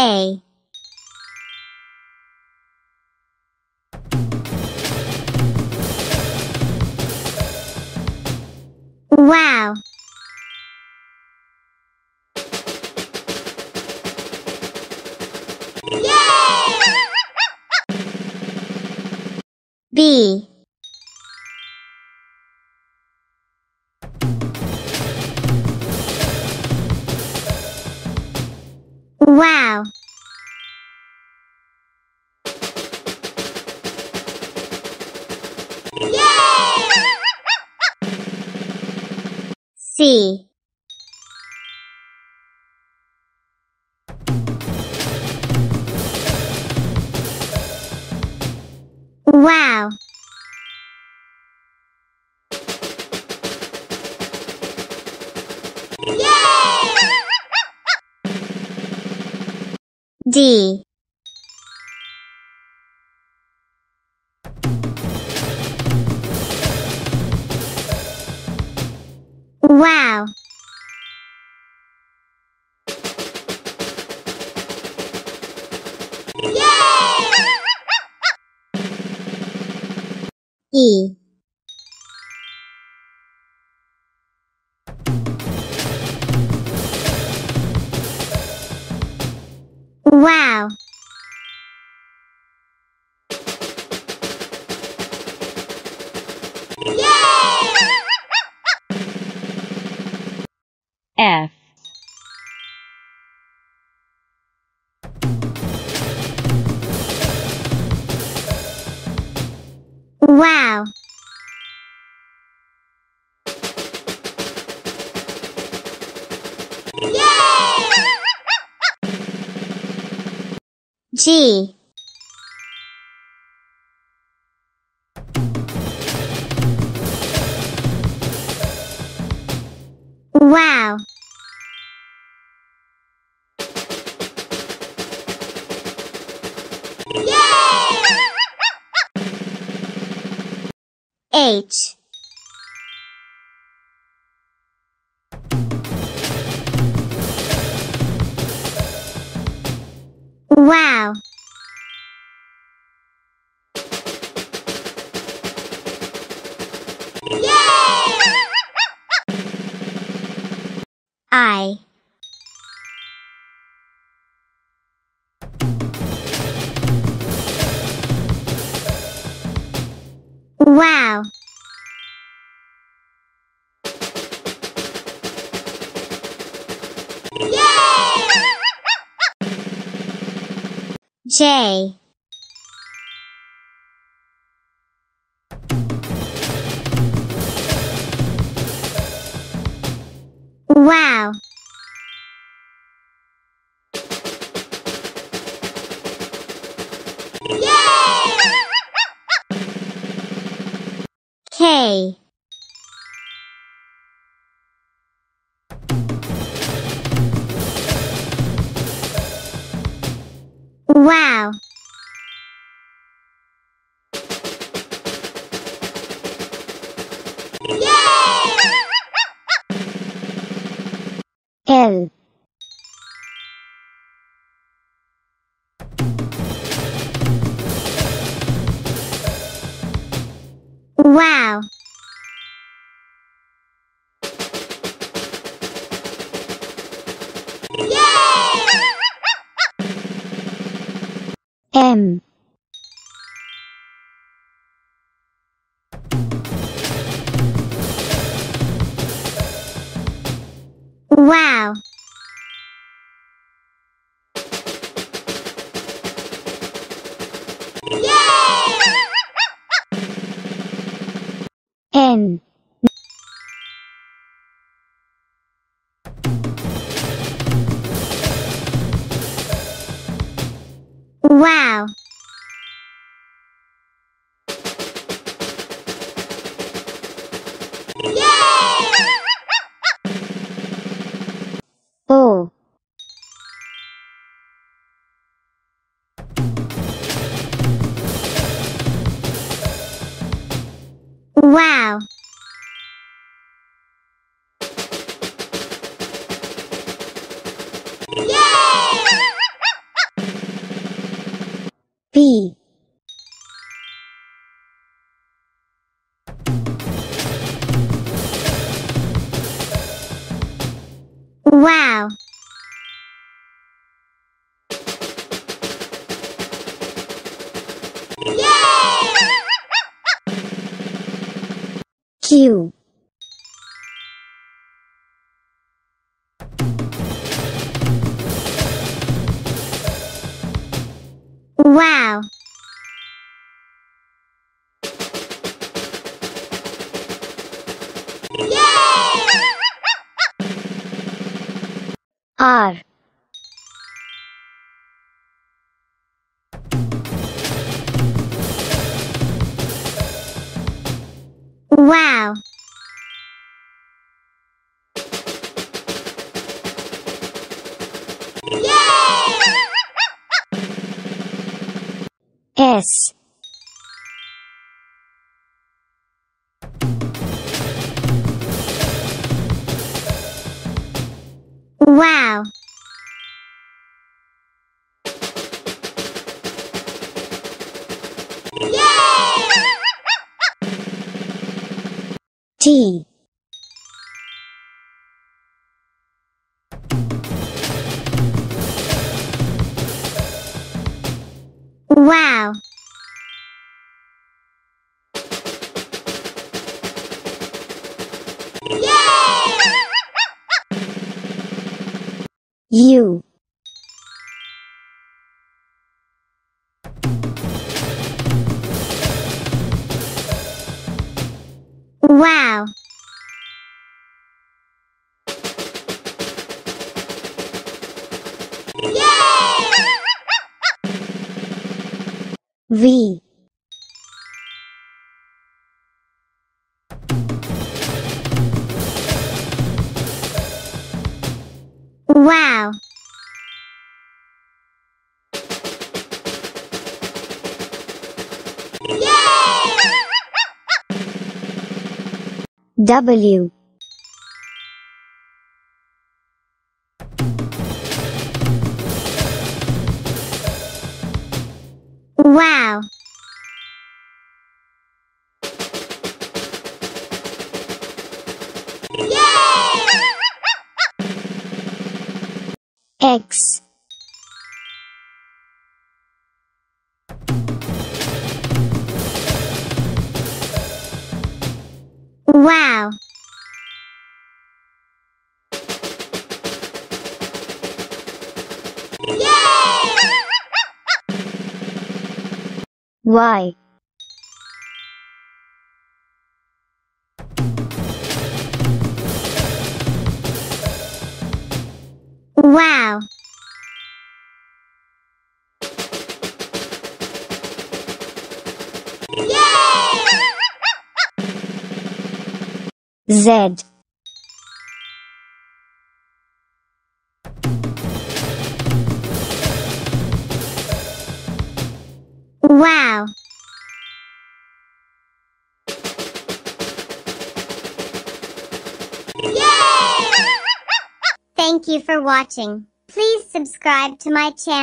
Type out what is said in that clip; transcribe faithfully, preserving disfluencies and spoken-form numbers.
A. Wow! Yay! B. Wow! Yay! C. Wow! D. Wow! Yay! E. Wow! Yay! F. Wow! G. Wow! Yay! H. Wow! Yay! I. Wow! J. Wow! Yay! K. Wow! Yay! L. Wow! M. Wow! Yay! N. Wow! Yay! O. Wow! Yay! Q. Wow. Yay! R. Wow. Yay! S. Wow. T. Wow. Yay! U. Wow. Yay! V. Wow. W. Wow. Yay! X. Wow. Yay! Y. Wow. Z. Wow. Yay! Thank you for watching. Please subscribe to my channel.